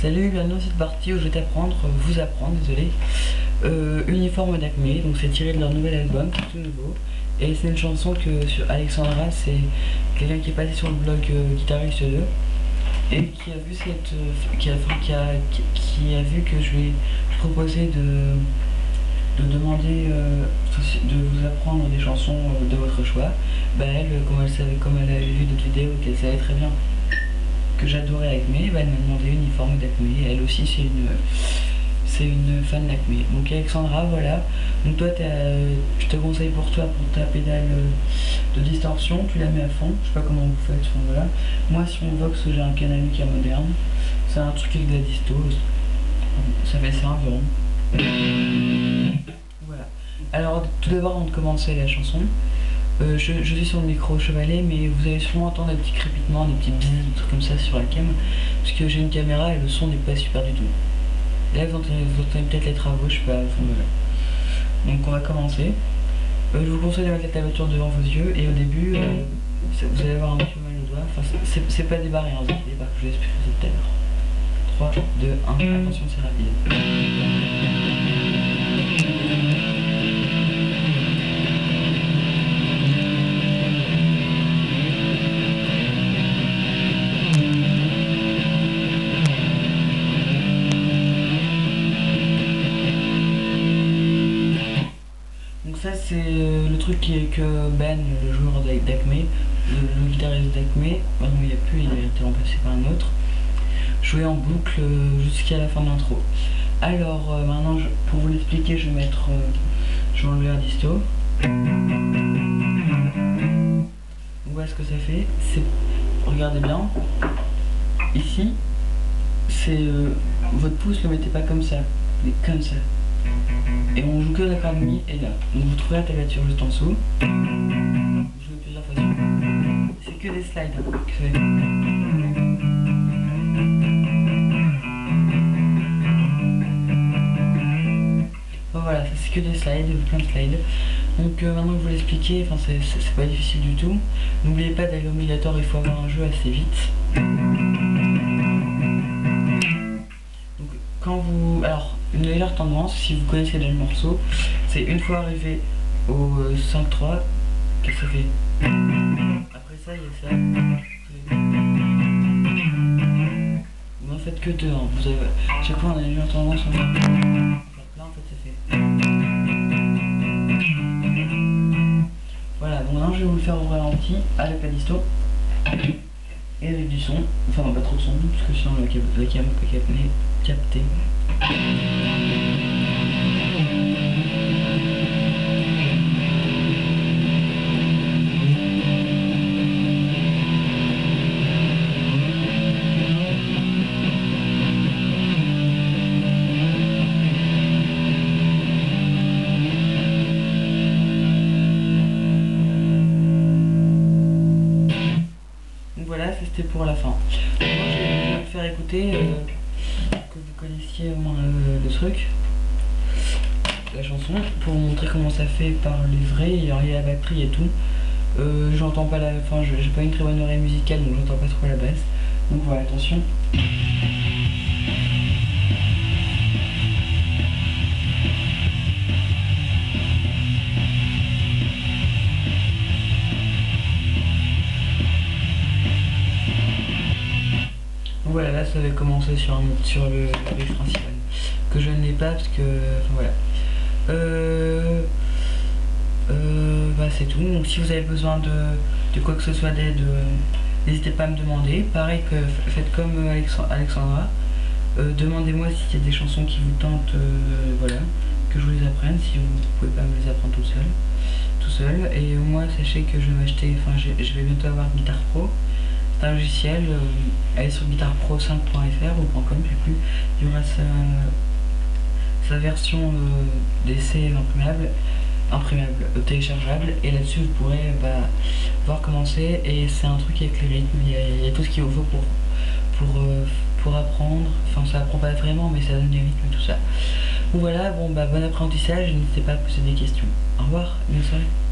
Salut, bienvenue dans cette partie où je vais vous apprendre Uniforme d'aqME. Donc c'est tiré de leur nouvel album, tout nouveau, et c'est une chanson que sur Alexandra, c'est quelqu'un qui est passé sur le blog guitariste2 et qui a vu cette qui a vu que je lui ai proposé de demander de vous apprendre des chansons de votre choix. Bah elle, comme elle avait vu d'autres vidéos, qu'elle savait très bien que j'adorais aqME, bah elle m'a demandé Uniforme d'aqME. Elle aussi c'est une fan d'aqME. Donc Alexandra, voilà. Donc toi je te conseille pour ta pédale de distorsion, tu la mets à fond. Je sais pas comment vous faites, enfin, voilà. Moi sur mon Vox j'ai un canalica moderne. C'est un truc avec de la disto. Ça fait ça environ. Voilà. Alors tout d'abord, avant de commencer la chanson, je suis sur le micro chevalet, mais vous allez sûrement entendre des petits crépitements, des petits bzzz, des trucs comme ça sur la cam, parce que j'ai une caméra et le son n'est pas super du tout. Là vous entendez peut-être les travaux, je sais pas, enfin voilà. Donc on va commencer. Je vous conseille de mettre la tablature devant vos yeux, et au début vous allez avoir un petit peu mal au doigt. Enfin c'est pas débarré, hein, c'est débarré, je vais expliquer tout à l'heure. 3, 2, 1, attention, c'est rapide. Ça c'est le truc que Ben, le joueur d'aqME, le guitariste d'aqME, maintenant il n'y a plus, il a été remplacé par un autre, jouait en boucle jusqu'à la fin de l'intro. Alors maintenant pour vous l'expliquer, je vais enlever la disto. Vous voyez ce que ça fait, regardez bien, ici, c'est votre pouce, le mettez pas comme ça, mais comme ça. Et on joue que la corde Mi et là. Donc vous trouvez la tablature juste en dessous. Je joue plusieurs fois. C'est que des slides. Hein, bon, voilà, c'est que des slides, plein de slides. Donc maintenant que vous l'expliquez, enfin c'est pas difficile du tout. N'oubliez pas d'aller au Mediator, il faut avoir un jeu assez vite. Donc quand vous. Alors, une meilleure tendance, si vous connaissez déjà le morceau, c'est une fois arrivé au 5-3, qu'est-ce que ça fait? Après ça, il y a ça. Vous n'en faites que deux, hein. Vous avez, chaque fois on a une meilleure tendance, on va faire plein, en fait ça fait. Voilà, donc maintenant je vais vous le faire au ralenti, avec la disto, et avec du son, enfin non, pas trop de son, parce que sinon le cam peut capter. Donc voilà, c'était pour la fin. Je vais vous faire écouter. Que vous connaissiez au moins le truc, la chanson, pour vous montrer comment ça fait par les vrais, il y a la batterie et tout. J'entends pas la, enfin j'ai pas une très bonne oreille musicale, donc j'entends pas trop la basse, donc voilà, attention. Voilà, là ça avait commencé sur le riff principal, que je ne l'ai pas parce que, enfin, voilà. Bah, c'est tout. Donc si vous avez besoin de quoi que ce soit d'aide, n'hésitez pas à me demander. Pareil, que faites comme Alexandra, demandez-moi s'il y a des chansons qui vous tentent, voilà, que je vous les apprenne, si vous ne pouvez pas me les apprendre tout seul. Et moi, sachez que je vais m'acheter, enfin je vais bientôt avoir Guitar Pro. C'est un logiciel, allez sur Guitar Pro 5.fr ou .com, je sais plus, il y aura sa version d'essai imprimable, téléchargeable, et là-dessus vous pourrez voir comment c'est, et c'est un truc avec les rythmes, il y a tout ce qu'il vous faut pour apprendre, enfin ça apprend pas vraiment mais ça donne des rythmes et tout ça. Donc voilà, bon bah bon apprentissage, n'hésitez pas à poser des questions. Au revoir, bonne soirée.